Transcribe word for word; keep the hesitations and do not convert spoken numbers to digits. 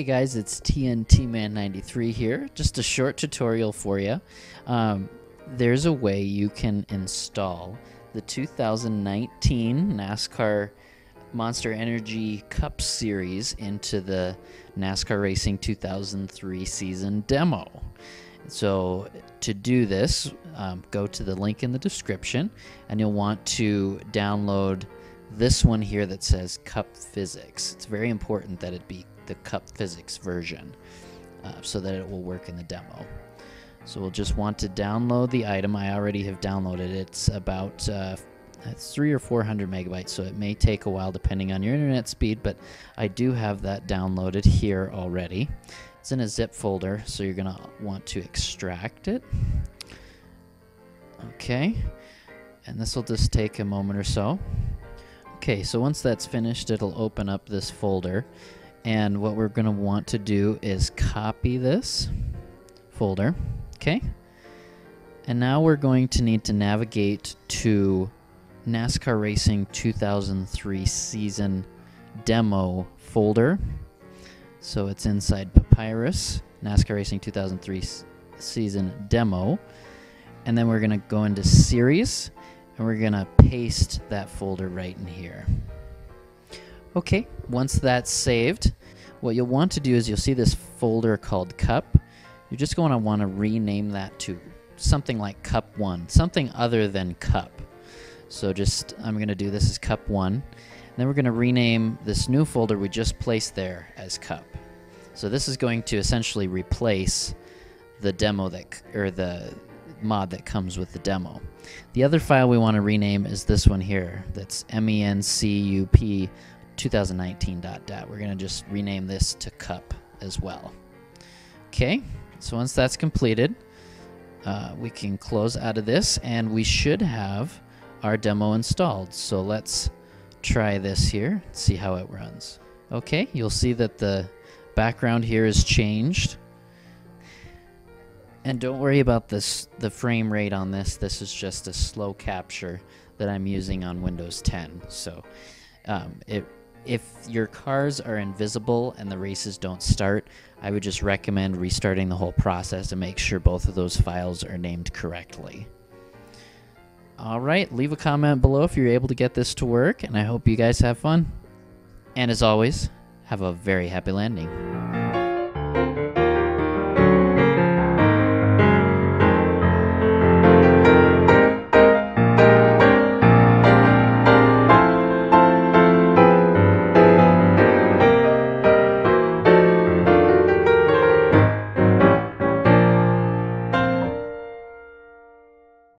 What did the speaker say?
Hey guys, it's T N T man ninety-three here. Just a short tutorial for you. Um, there's a way you can install the two thousand nineteen NASCAR Monster Energy Cup Series into the NASCAR Racing two thousand three Season demo. So to do this, um, go to the link in the description and you'll want to download this one here that says Cup Physics. It's very important that it be the Cup Physics version uh, so that it will work in the demo. So we'll just want to download the item. I already have downloaded it. It's about uh, three or four hundred megabytes, so it may take a while depending on your internet speed, but I do have that downloaded here already. It's in a zip folder, so you're gonna want to extract it. Okay, and this will just take a moment or so. Okay, so once that's finished, it'll open up this folder, and what we're going to want to do is copy this folder, okay? And now we're going to need to navigate to NASCAR Racing two thousand three Season Demo folder. So it's inside Papyrus, NASCAR Racing two thousand three Season Demo, and then we're going to go into Series, and we're going to paste that folder right in here. Okay, once that's saved, what you'll want to do is you'll see this folder called Cup. You're just going to want to rename that to something like Cup one, something other than Cup. So just, I'm going to do this as Cup one, and then we're going to rename this new folder we just placed there as Cup. So this is going to essentially replace the demo that, or the mod that comes with the demo. The other file we want to rename is this one here. That's M E N C U P two thousand nineteen dot dot. We're going to just rename this to Cup as well. Okay, so once that's completed, uh, we can close out of this and we should have our demo installed. So let's try this here, see how it runs. Okay, you'll see that the background here is changed. And don't worry about this, the frame rate on this. This is just a slow capture that I'm using on Windows ten. So um, it, if your cars are invisible and the races don't start, I would just recommend restarting the whole process to make sure both of those files are named correctly. All right, leave a comment below if you're able to get this to work, and I hope you guys have fun. And as always, have a very happy landing.